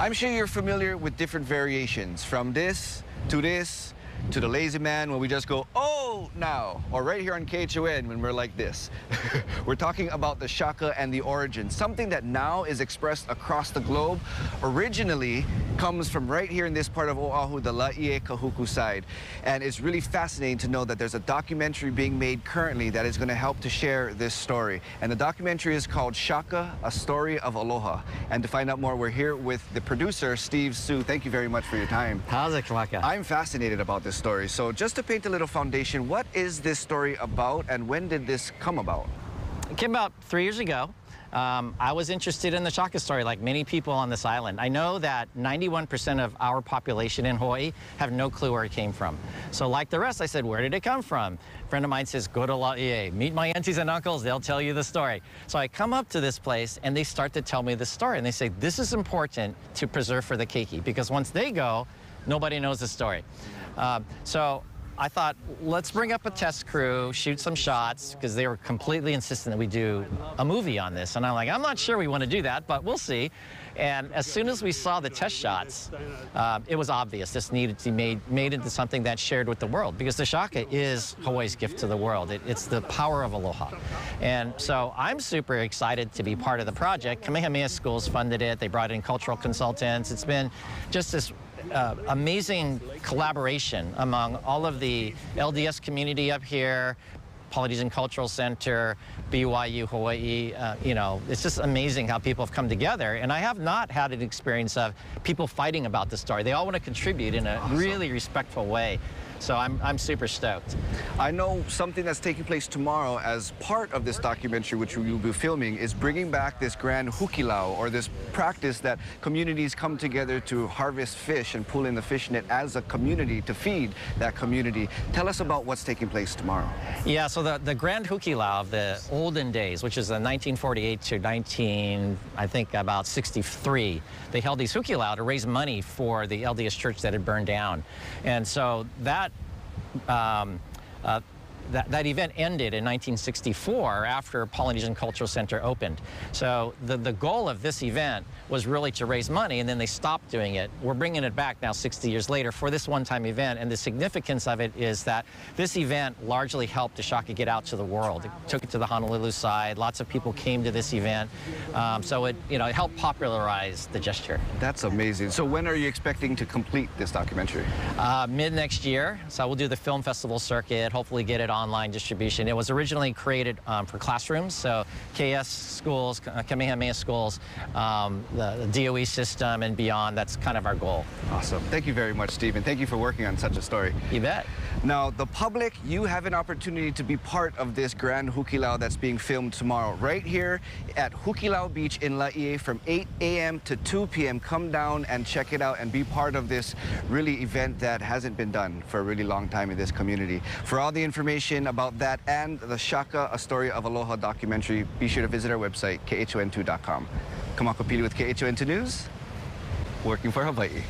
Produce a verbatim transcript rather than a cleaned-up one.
I'm sure you're familiar with different variations, from this to this to the lazy man, when we just go, oh, now, or right here on K H O N when we're like this. We're talking about the shaka and the origin, something that now is expressed across the globe. Originally comes from right here in this part of Oʻahu, the Lāʻie Kahuku side. And it's really fascinating to know that there's a documentary being made currently that is going to help to share this story. And the documentary is called Shaka, A Story of Aloha. And to find out more, we're here with the producer, Steve Sue. Thank you very much for your time. How's it, Kalaka? I'm fascinated about this story. So just to paint a little foundation, what is this story about and when did this come about? It came about three years ago. Um, I was interested in the shaka story like many people on this island. I know that ninety-one percent of our population in Hawaii have no clue where it came from. So like the rest, I said, where did it come from? A friend of mine says, go to La'ie, meet my aunties and uncles, they'll tell you the story. So I come up to this place and they start to tell me the story and they say, this is important to preserve for the keiki because once they go, nobody knows the story. Um, so I thought, let's bring up a test crew, shoot some shots, because they were completely insistent that we do a movie on this. And I'm like, I'm not sure we want to do that, but we'll see. And as soon as we saw the test shots, uh, it was obvious this needed to be made, made into something that's shared with the world, because the shaka is Hawaii's gift to the world. It, it's the power of aloha. And so I'm super excited to be part of the project. Kamehameha Schools funded it. They brought in cultural consultants. It's been just this Uh, amazing collaboration among all of the L D S community up here, Polynesian Cultural Center, B Y U Hawaii. Uh, you know, it's just amazing how people have come together. And I have not had an experience of people fighting about the story. They all want to contribute in a awesome, really respectful way. So I'm, I'm super stoked. I know something that's taking place tomorrow as part of this documentary, which we will be filming, is bringing back this grand hukilau, or this practice that communities come together to harvest fish and pull in the fish net as a community to feed that community. Tell us about what's taking place tomorrow. Yeah, so the, the grand hukilau of the olden days, which is the nineteen forty-eight to nineteen, I think about sixty-three, they held these hukilau to raise money for the L D S church that had burned down. And so that Um, uh, that, that event ended in nineteen sixty-four after Polynesian Cultural Center opened. So the, the goal of this event was really to raise money, and then they stopped doing it. We're bringing it back now sixty years later for this one-time event, and the significance of it is that this event largely helped the shaka get out to the world. It took it to the Honolulu side. Lots of people came to this event. Um, so it, you know, it helped popularize the gesture. That's amazing. So when are you expecting to complete this documentary? Uh, mid-next year. So we'll do the film festival circuit, hopefully get it online distribution. It was originally created um, for classrooms, so K S schools, Kamehameha schools, um, the, the D O E system and beyond. That's kind of our goal. Awesome. Thank you very much, Steve, and thank you for working on such a story. You bet. Now, the public, you have an opportunity to be part of this grand hukilau that's being filmed tomorrow, right here at Hukilau Beach in La'ie from eight A M to two P M Come down and check it out and be part of this really event that hasn't been done for a really long time in this community. For all the information about that and the Shaka, A Story of Aloha documentary, be sure to visit our website, K H O N two dot com. Kamakopili with K H O N two News, working for Hawaii.